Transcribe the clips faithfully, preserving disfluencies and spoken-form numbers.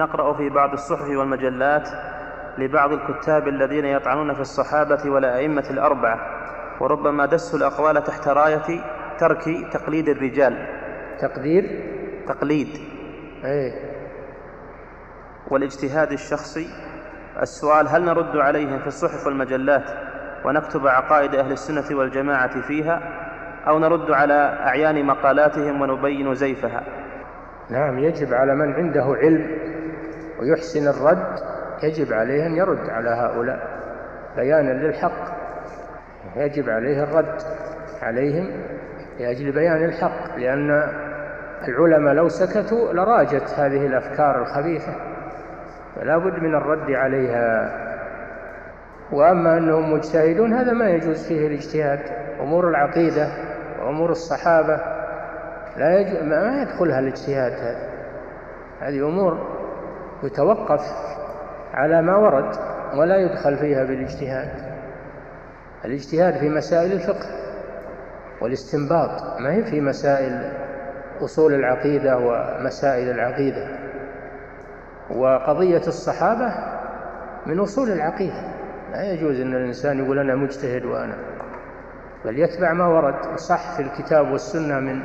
نقرأ في بعض الصحف والمجلات لبعض الكتاب الذين يطعنون في الصحابة والأئمة الأربعة، وربما دسوا الأقوال تحت راية ترك تقليد الرجال. تقدير تقليد أي. والاجتهاد الشخصي. السؤال: هل نرد عليهم في الصحف والمجلات ونكتب عقائد أهل السنة والجماعة فيها، أو نرد على أعيان مقالاتهم ونبين زيفها؟ نعم، يجب على من عنده علم ويحسن الرد، يجب عليه أن يرد على هؤلاء بيانا للحق، يجب عليه الرد عليهم لأجل بيان الحق، لأن العلماء لو سكتوا لراجت هذه الأفكار الخبيثة، فلا بد من الرد عليها. وأما أنهم مجتهدون هذا ما يجوز فيه الاجتهاد، أمور العقيدة وأمور الصحابة لا يجوز ما يدخلها الاجتهاد، هذه أمور يتوقف على ما ورد ولا يدخل فيها بالاجتهاد. الاجتهاد في مسائل الفقه والاستنباط، ما هي في مسائل أصول العقيدة ومسائل العقيدة. وقضية الصحابة من أصول العقيدة، لا يجوز أن الإنسان يقول أنا مجتهد وأنا، بل يتبع ما ورد صح في الكتاب والسنة من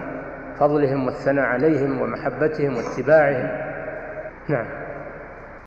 فضلهم والثناء عليهم ومحبتهم واتباعهم. نعم.